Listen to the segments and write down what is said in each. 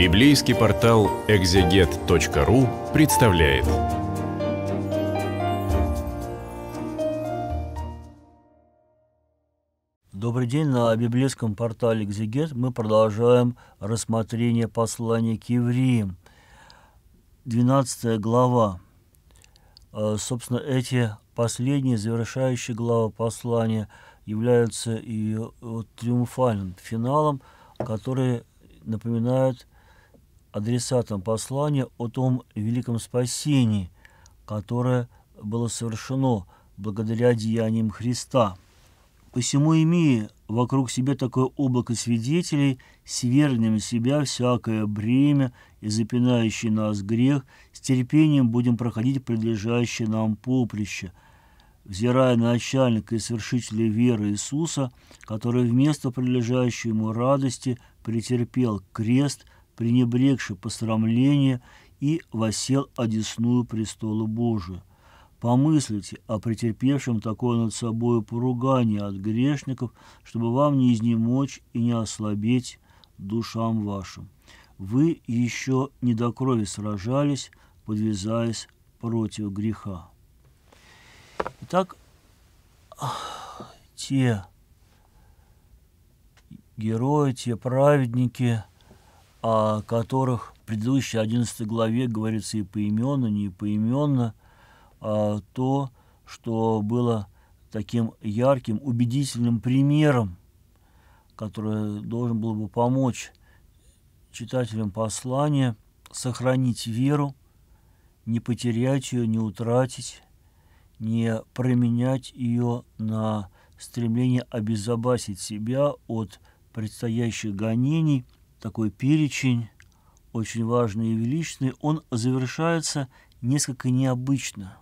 Библейский портал экзегет.ру представляет. Добрый день. На библейском портале «Экзегет» мы продолжаем рассмотрение послания к Евреям. 12 глава. Собственно, эти последние, завершающие главы послания, являются и триумфальным финалом, который напоминает адресатам послания о том великом спасении, которое было совершено благодаря деяниям Христа. «Посему, имея вокруг себя такое облако свидетелей, свергнем из себя всякое бремя и запинающий нас грех, с терпением будем проходить предлежащее нам поприще, взирая на начальника и совершителя веры Иисуса, который вместо предлежащей ему радости претерпел крест, пренебрегший посрамление, и восел одесную престолу Божию. Помыслите о претерпевшем такое над собою поругание от грешников, чтобы вам не изнемочь и не ослабеть душам вашим. Вы еще не до крови сражались, подвязаясь против греха». Итак, те герои, те праведники, о которых в предыдущей 11 главе говорится и поименно, и не поименно, то, что было таким ярким, убедительным примером, который должен был бы помочь читателям послания сохранить веру, не потерять ее, не утратить, не променять ее на стремление обезопасить себя от предстоящих гонений. Такой перечень, очень важный и величный, он завершается несколько необычно,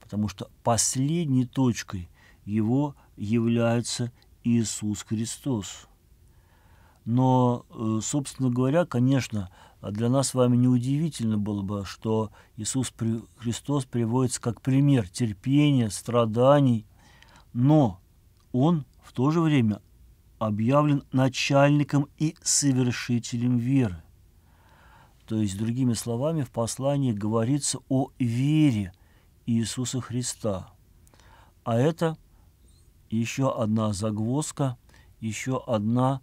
потому что последней точкой его является Иисус Христос. Но, собственно говоря, конечно, для нас с вами неудивительно было бы, что Иисус Христос приводится как пример терпения, страданий, но Он в то же время объявлен начальником и совершителем веры. То есть, другими словами, в послании говорится о вере Иисуса Христа. А это еще одна загвоздка, еще одна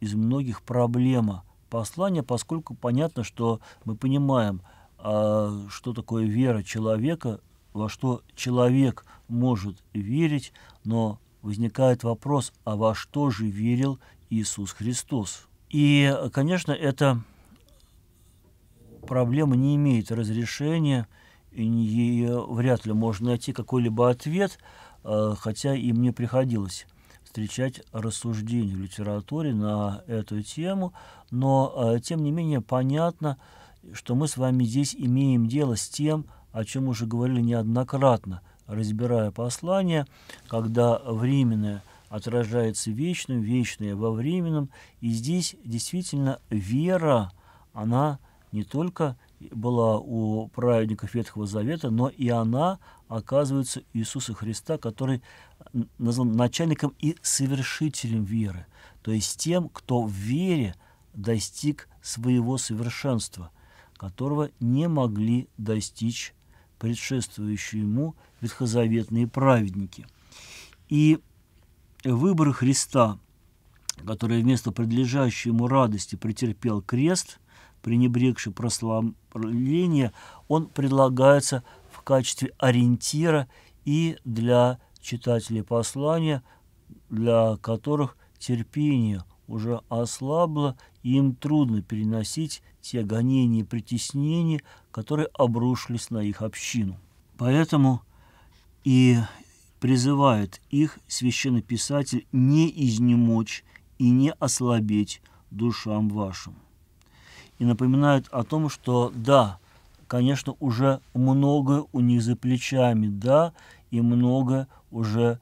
из многих проблем послания, поскольку понятно, что мы понимаем, что такое вера человека, во что человек может верить, но возникает вопрос, а во что же верил Иисус Христос? И, конечно, эта проблема не имеет разрешения, и вряд ли можно найти какой-либо ответ, хотя и мне приходилось встречать рассуждения в литературе на эту тему, но, тем не менее, понятно, что мы с вами здесь имеем дело с тем, о чем уже говорили неоднократно, разбирая послание, когда временное отражается вечным, вечное во временном, и здесь действительно вера, она не только была у праведников Ветхого Завета, но и она оказывается Иисуса Христа, который назван начальником и совершителем веры, то есть тем, кто в вере достиг своего совершенства, которого не могли достичь предшествующие ему ветхозаветные праведники. И выбор Христа, который вместо предлежащей ему радости претерпел крест, пренебрегший прославление, он предлагается в качестве ориентира и для читателей послания, для которых терпение уже ослабло, и им трудно переносить те гонения и притеснения, которые обрушились на их общину. Поэтому и призывает их священнописатель не изнемочь и не ослабеть душам вашим. И напоминает о том, что да, конечно, уже многое у них за плечами, да, и многое уже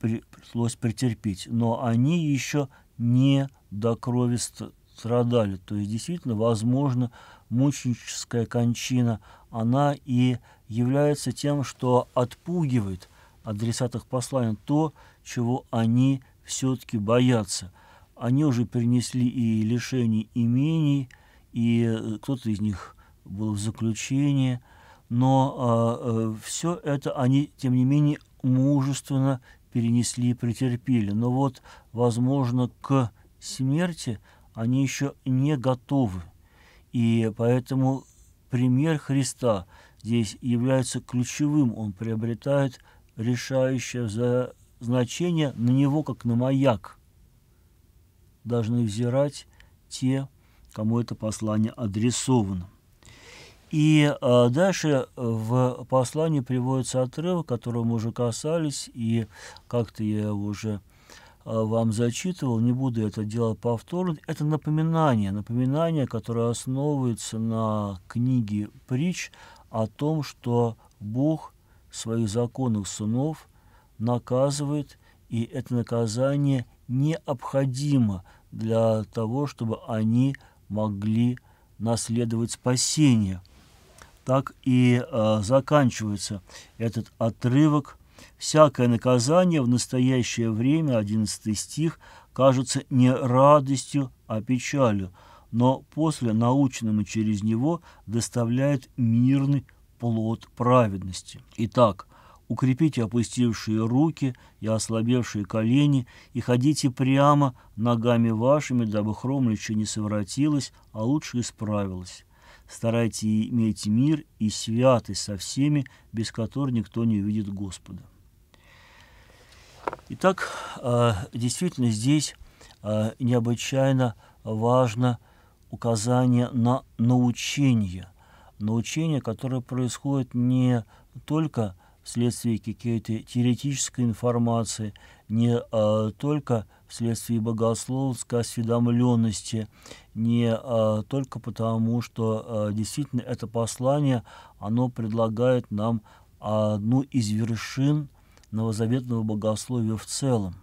пришлось претерпеть, но они еще не до крови страдали. То есть, действительно, возможно, мученическая кончина, она и является тем, что отпугивает адресатов послания то, чего они все-таки боятся. они уже перенесли и лишение имений, и кто-то из них был в заключении, но все это они, тем не менее, мужественно перенесли и претерпели. Но вот, возможно, к смерти они еще не готовы, и поэтому пример Христа здесь является ключевым, он приобретает решающее значение, на него, как на маяк, должны взирать те, кому это послание адресовано. И дальше в послании приводится отрывок, которого мы уже касались, и как-то я уже вам зачитывал, не буду это делать повторно. Это напоминание, которое основывается на книге притч о том, что Бог своих законных сынов наказывает, и это наказание необходимо для того, чтобы они могли наследовать спасение. Так и заканчивается этот отрывок. «Всякое наказание в настоящее время, 11 стих, кажется не радостью, а печалью, но после наученному через него доставляет мирный плод праведности. Итак, укрепите опустившие руки и ослабевшие колени, и ходите прямо ногами вашими, дабы хромлющее не совратилось, а лучше исправилось. Старайтесь иметь мир и святость со всеми, без которых никто не увидит Господа». Итак, действительно, здесь необычайно важно указание на научение, которое происходит не только вследствие какой-то теоретической информации, не только вследствие богословской осведомленности, не только потому, что действительно это послание, оно предлагает нам одну из вершин новозаветного богословия в целом.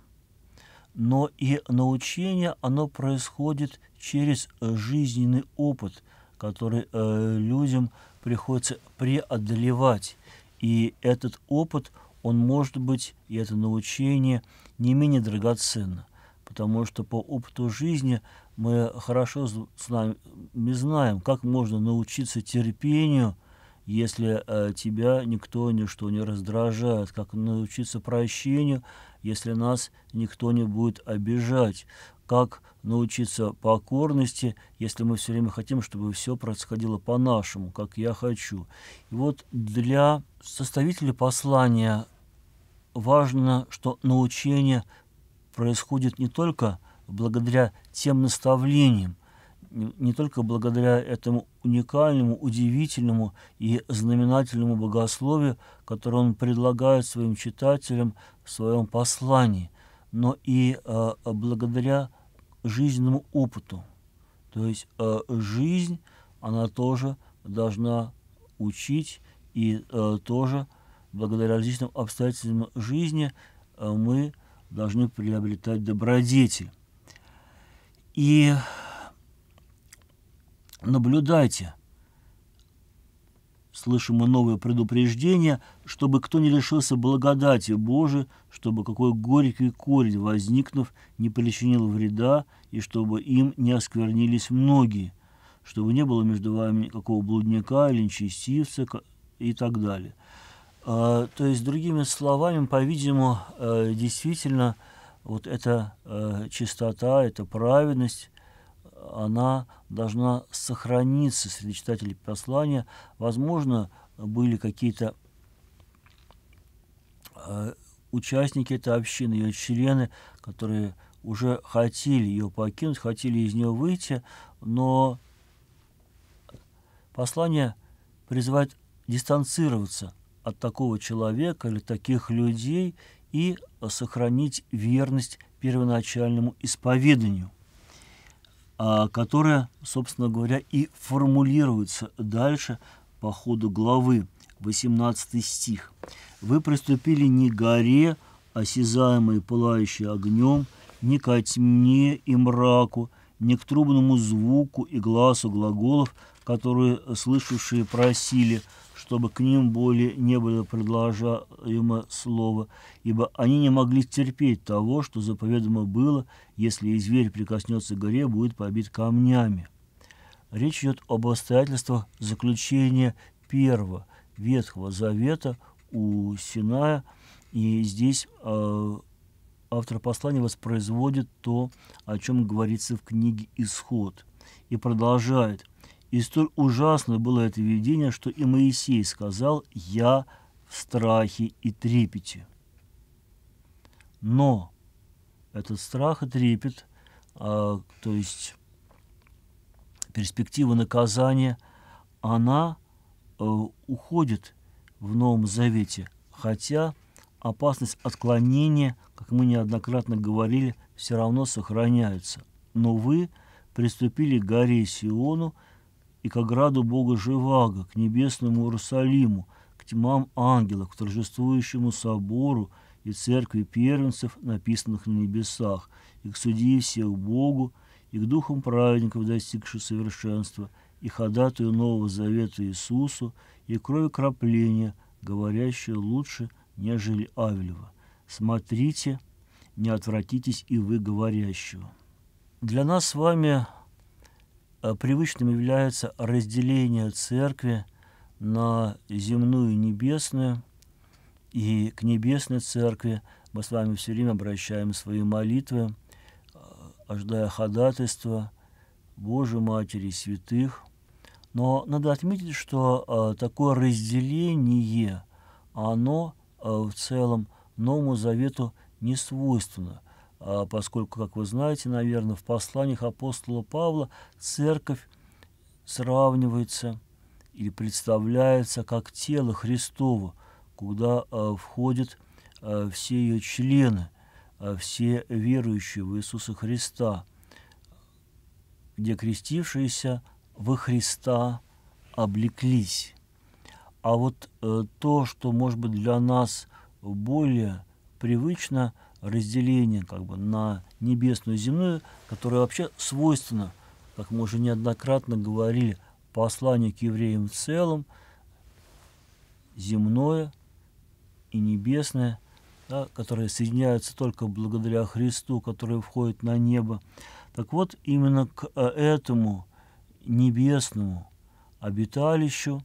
Но и научение, оно происходит через жизненный опыт, который людям приходится преодолевать. И этот опыт, он может быть, и это научение не менее драгоценно, потому что по опыту жизни мы хорошо знаем, как можно научиться терпению, если тебя никто ничто не раздражает, как научиться прощению, если нас никто не будет обижать, как научиться покорности, если мы все время хотим, чтобы все происходило по-нашему, как я хочу. И вот для составителя послания важно, что научение происходит не только благодаря тем наставлениям, не только благодаря этому уникальному, удивительному и знаменательному богословию, которое он предлагает своим читателям в своем послании, но и благодаря жизненному опыту. То есть жизнь, она тоже должна учить, и тоже благодаря различным обстоятельствам жизни мы должны приобретать добродетель. И наблюдайте, слышим мы новое предупреждение, чтобы кто не лишился благодати Божией, чтобы какой горький корень, возникнув, не причинил вреда, и чтобы им не осквернились многие, чтобы не было между вами никакого блудника или нечестивца и так далее. То есть, другими словами, по-видимому, действительно, вот эта чистота, эта праведность, она должна сохраниться среди читателей послания. Возможно, были какие-то участники этой общины, ее члены, которые уже хотели ее покинуть, хотели из нее выйти, но послание призывает дистанцироваться от такого человека или таких людей и сохранить верность первоначальному исповеданию, которая, собственно говоря, и формулируется дальше по ходу главы, 18 стих. «Вы приступили не к горе, осязаемой пылающей огнем, не ко тьме и мраку, ни к трубному звуку и гласу глаголов, которые слышавшие просили, чтобы к ним более не было предложаемо слово, ибо они не могли терпеть того, что заповедано было, если и зверь прикоснется к горе, будет побит камнями. Речь идет об обстоятельствах заключения первого Ветхого Завета у Синая, и здесь автор послания воспроизводит то, о чем говорится в книге «Исход», и продолжает. «И столь ужасно было это видение, что и Моисей сказал: „Я в страхе и трепете“». Но этот страх и трепет, то есть перспектива наказания, она уходит в Новом Завете, хотя опасность отклонения, как мы неоднократно говорили, все равно сохраняется. «Но вы приступили к горе Сиону и к ограду Бога Живаго, к небесному Иерусалиму, к тьмам ангелов, к торжествующему собору и церкви первенцев, написанных на небесах, и к судье всех Богу, и к духам праведников, достигших совершенства, и ходатаю Нового Завета Иисусу, и крови кропления, говорящее лучше, нежели Авелева. Смотрите, не отвратитесь и вы говорящего». Для нас с вами привычным является разделение церкви на земную и небесную, и к небесной церкви мы с вами все время обращаем свои молитвы, ожидая ходатайства Божьей Матери святых. Но надо отметить, что такое разделение, оно в целом Новому Завету не свойственно, поскольку, как вы знаете, наверное, в посланиях апостола Павла церковь сравнивается или представляется как тело Христово, куда входят все ее члены, все верующие в Иисуса Христа, где крестившиеся во Христа облеклись. А вот то, что, может быть, для нас более привычно, разделение как бы на небесную и земную, которое вообще свойственно, как мы уже неоднократно говорили, посланию к евреям в целом, земное и небесное, да, которые соединяются только благодаря Христу, который входит на небо. Так вот, именно к этому небесному обиталищу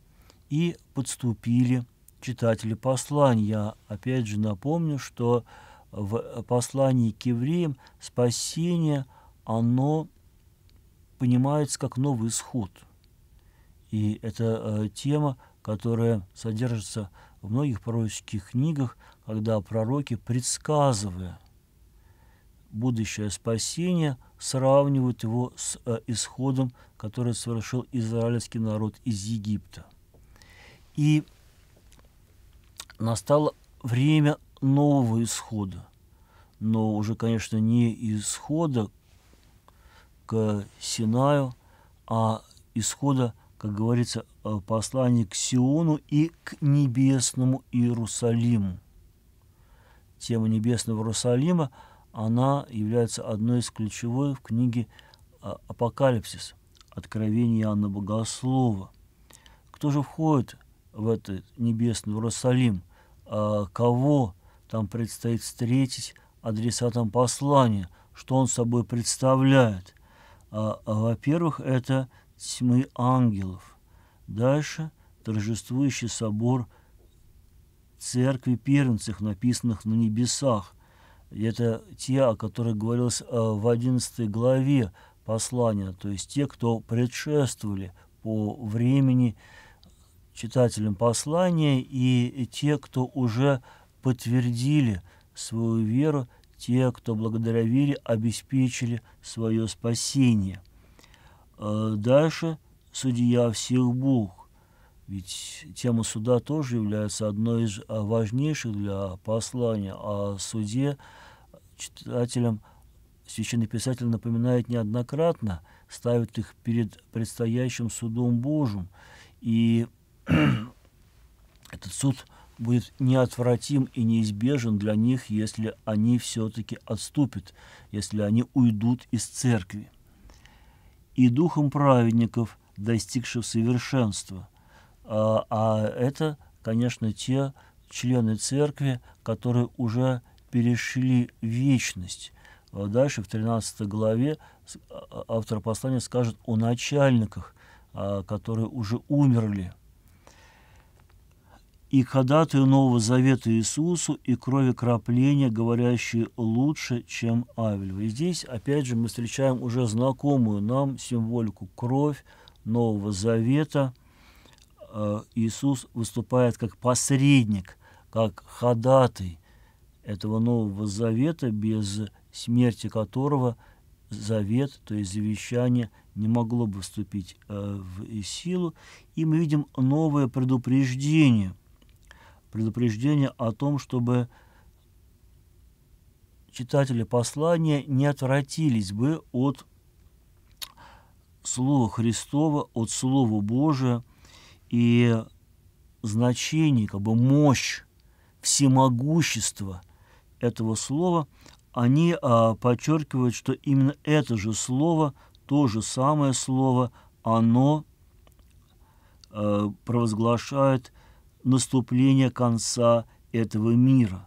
и подступили читатели послания. Я опять же напомню, что в послании к евреям спасение, оно понимается как новый исход. И это тема, которая содержится в многих пророческих книгах, когда пророки, предсказывая будущее спасение, сравнивают его с исходом, который совершил израильский народ из Египта. И настало время нового исхода, но уже, конечно, не исхода к Синаю, а исхода, как говорится, послания к Сиону и к небесному Иерусалиму. Тема небесного Иерусалима, она является одной из ключевой в книге «Апокалипсис», «Откровение Иоанна Богослова». Кто же входит в этот небесный Иерусалим? Кого там предстоит встретить адресатом послания, что он собой представляет? Во-первых, это тьмы ангелов. Дальше торжествующий собор церкви первенцев, написанных на небесах. Это те, о которых говорилось в 11 главе послания, то есть те, кто предшествовали по времени читателям послания, и те, кто уже подтвердили свою веру, те, кто благодаря вере обеспечили свое спасение. Дальше судья всех Бог. Ведь тема суда тоже является одной из важнейших для послания. О суде читателям священный писатель напоминает неоднократно, ставит их перед предстоящим судом Божьим. И этот суд будет неотвратим и неизбежен для них, если они все-таки отступят, если они уйдут из церкви. и духом праведников, достигших совершенства». А это, конечно, те члены церкви, которые уже перешли в вечность. Дальше, в 13 главе, автор послания скажет о начальниках, которые уже умерли. «И к ходатаю Нового Завета Иисусу и крови кропления, говорящие лучше, чем Авелева». И здесь, опять же, мы встречаем уже знакомую нам символику кровь Нового Завета. Иисус выступает как посредник, как ходатай этого Нового Завета, без смерти которого завет, то есть завещание, не могло бы вступить в силу. И мы видим новое предупреждение. Предупреждение о том, чтобы читатели послания не отвратились бы от Слова Христова, от Слова Божия и значение, как бы мощь, всемогущество этого слова. Они подчеркивают, что именно это же слово, то же самое слово, оно провозглашает наступление конца этого мира.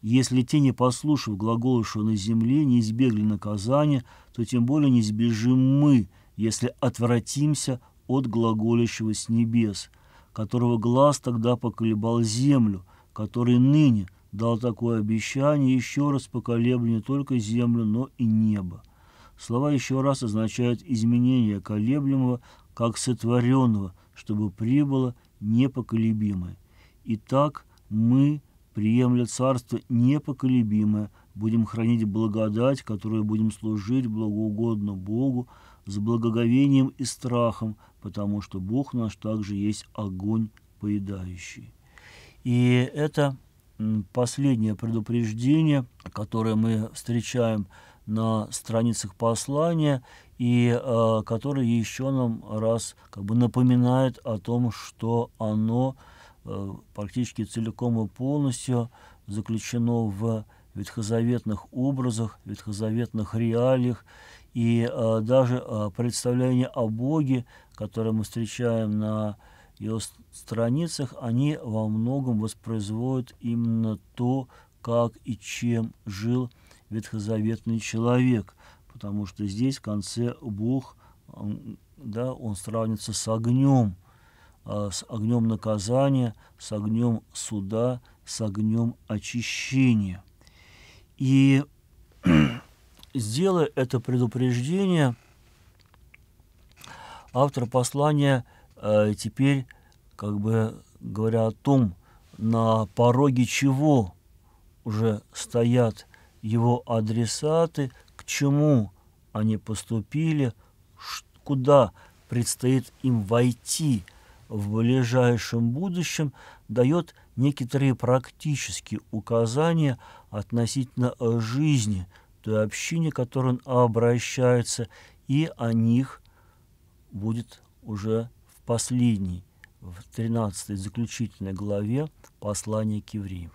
Если те, не послушав глаголавшего на земле, не избегли наказания, то тем более не избежим мы, если отвратимся от глаголящего с небес, которого глаз тогда поколебал землю, который ныне дал такое обещание, еще раз поколебли не только землю, но и небо. Слова еще раз означают изменение колеблемого, как сотворенного, чтобы прибыло непоколебимое. Итак, мы, приемля Царство непоколебимое, будем хранить благодать, которой будем служить благоугодно Богу, с благоговением и страхом, потому что Бог наш также есть огонь поедающий. И это последнее предупреждение, которое мы встречаем на страницах послания, и которое еще нам раз как бы напоминает о том, что оно практически целиком и полностью заключено в ветхозаветных образах, ветхозаветных реалиях, и даже представления о Боге, которые мы встречаем на ее страницах, они во многом воспроизводят именно то, как и чем жил ветхозаветный человек, потому что здесь в конце Бог, да, он сравнится с огнем наказания, с огнем суда, с огнем очищения. И сделая это предупреждение, автор послания теперь, как бы говоря о том, на пороге чего уже стоят его адресаты, к чему они поступили, куда предстоит им войти в ближайшем будущем, дает некоторые практические указания относительно жизни той общине, к которой он обращается, и о них будет уже в последней, в 13-й заключительной главе послания к Евреям.